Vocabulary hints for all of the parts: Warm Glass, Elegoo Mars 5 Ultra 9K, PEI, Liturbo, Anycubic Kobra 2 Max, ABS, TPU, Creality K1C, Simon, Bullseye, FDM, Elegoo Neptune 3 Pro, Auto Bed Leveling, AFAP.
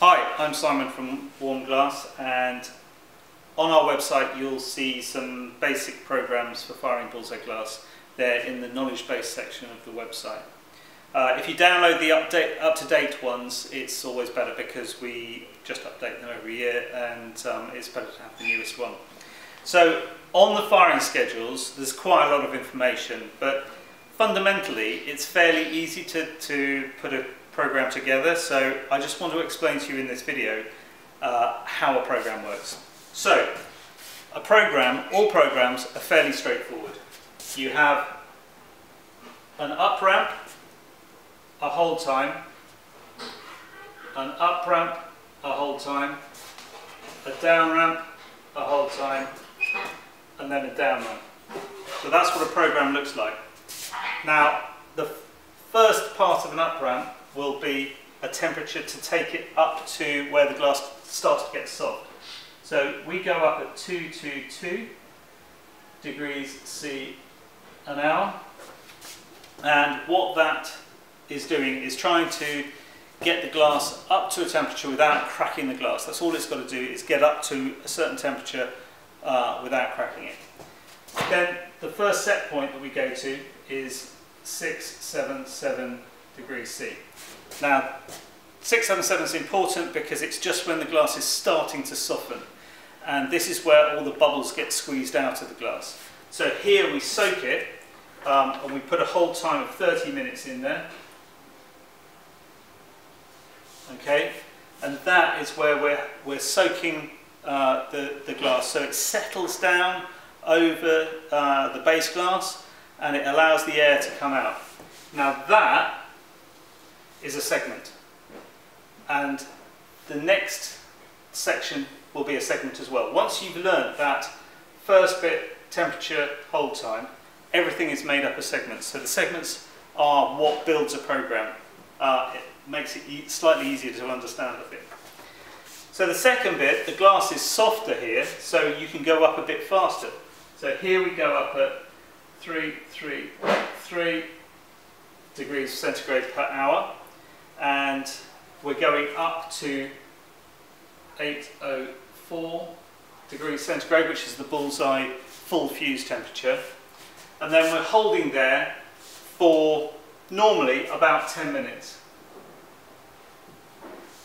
Hi, I'm Simon from Warm Glass, and on our website you'll see some basic programs for firing Bullseye glass. They're in the knowledge base section of the website. If you download the up-to-date ones, it's always better because we just update them every year, and it's better to have the newest one. So on the firing schedules there's quite a lot of information, but fundamentally it's fairly easy to put a program together, so I just want to explain to you in this video how a program works. So a program, all programs are fairly straightforward. You have an up ramp, a hold time, an up ramp, a hold time, a down ramp, a hold time, and then a down ramp. So that's what a program looks like. Now the first part of an up ramp will be a temperature to take it up to where the glass starts to get soft. So we go up at 222 degrees C an hour, and what that is doing is trying to get the glass up to a temperature without cracking the glass. That's all it's got to do, is get up to a certain temperature without cracking it. Then the first set point that we go to is 677 degrees C. Now 677 is important because it's just when the glass is starting to soften, and this is where all the bubbles get squeezed out of the glass. So here we soak it and we put a hold time of 30 minutes in there. Okay, and that is where we're soaking the glass, so it settles down over the base glass and it allows the air to come out. Now that is a segment, and the next section will be a segment as well. Once you've learned that first bit, temperature, hold time, everything is made up of segments. So the segments are what builds a program. It makes it slightly easier to understand a bit. So the second bit, the glass is softer here, so you can go up a bit faster. So here we go up at 333 degrees centigrade per hour, and we're going up to 804 degrees centigrade, which is the Bullseye full fuse temperature, and then we're holding there for normally about 10 minutes.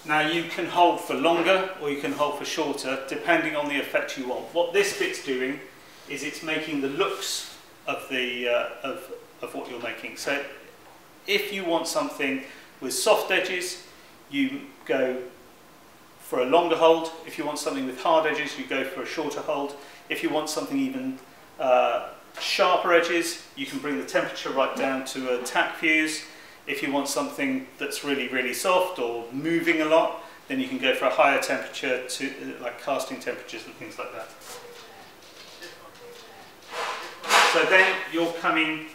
Now you can hold for longer or you can hold for shorter depending on the effect you want. What this bit's doing is it's making the looks of the of what you're making. So if you want something with soft edges, you go for a longer hold. If you want something with hard edges, you go for a shorter hold. If you want something even sharper edges, you can bring the temperature right down to a tack fuse. If you want something that's really, really soft or moving a lot, then you can go for a higher temperature, to like casting temperatures and things like that. So then you're coming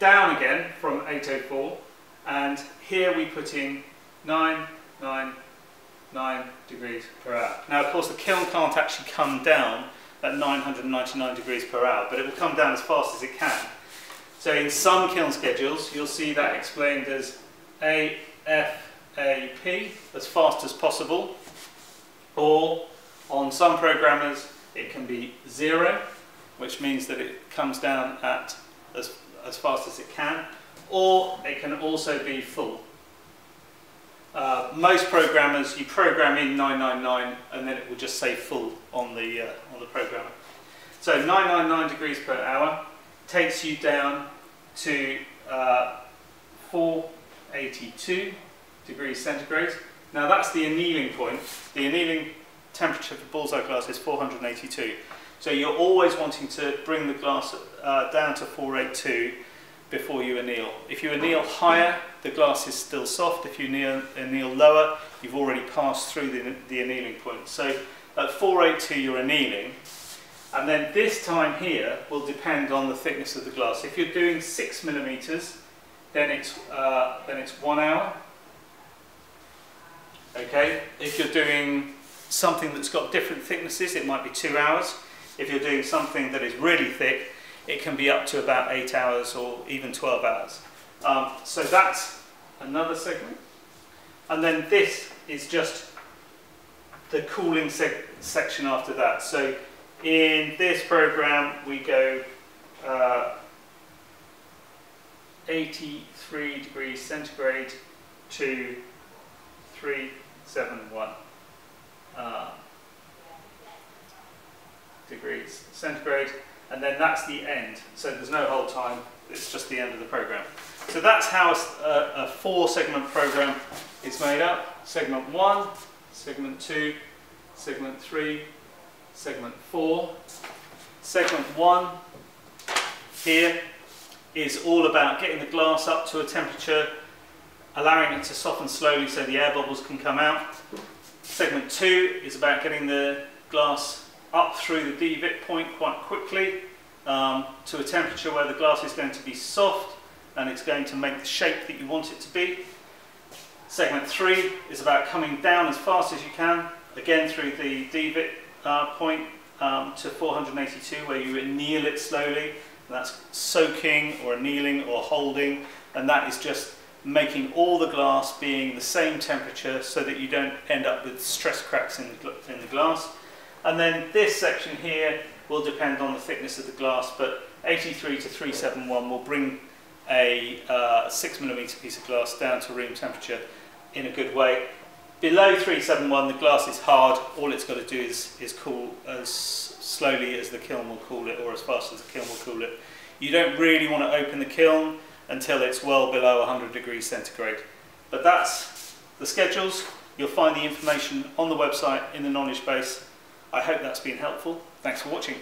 down again from 804, and here we put in 999 degrees per hour. Now of course the kiln can't actually come down at 999 degrees per hour, but it will come down as fast as it can. So in some kiln schedules you'll see that explained as AFAP, as fast as possible, or on some programmers it can be 0, which means that it comes down at as fast as it can, or it can also be full. Most programmers, you program in 999 and then it will just say full on the programmer. So 999 degrees per hour takes you down to 482 degrees centigrade. Now that's the annealing point. The annealing temperature for Bullseye glass is 482. So you're always wanting to bring the glass down to 482 before you anneal. If you anneal higher, the glass is still soft. If you anneal lower, you've already passed through the annealing point. So at 482 you're annealing, and then this time here will depend on the thickness of the glass. If you're doing 6 millimeters, then it's 1 hour. Okay. If you're doing something that's got different thicknesses, it might be 2 hours. If you're doing something that is really thick, it can be up to about 8 hours or even 12 hours. So that's another segment. And then this is just the cooling section after that. So in this program we go 83 degrees centigrade to 371 degrees centigrade, and then that's the end. So there's no hold time, it's just the end of the program. So that's how a four-segment program is made up: segment 1, segment 2, segment 3, segment 4. Segment 1 here is all about getting the glass up to a temperature, allowing it to soften slowly so the air bubbles can come out. Segment 2 is about getting the glass up through the DVIP point quite quickly to a temperature where the glass is going to be soft and it's going to make the shape that you want it to be. Segment 3 is about coming down as fast as you can, again through the DVIP point to 482, where you anneal it slowly. And that's soaking or annealing or holding, and that is just making all the glass being the same temperature so that you don't end up with stress cracks in the glass. And then this section here will depend on the thickness of the glass, but 83 to 371 will bring a 6mm piece of glass down to room temperature in a good way. Below 371 the glass is hard, all it's got to do is cool as slowly as the kiln will cool it, or as fast as the kiln will cool it. You don't really want to open the kiln until it's well below 100 degrees centigrade. But that's the schedules. You'll find the information on the website in the knowledge base. I hope that's been helpful. Thanks for watching.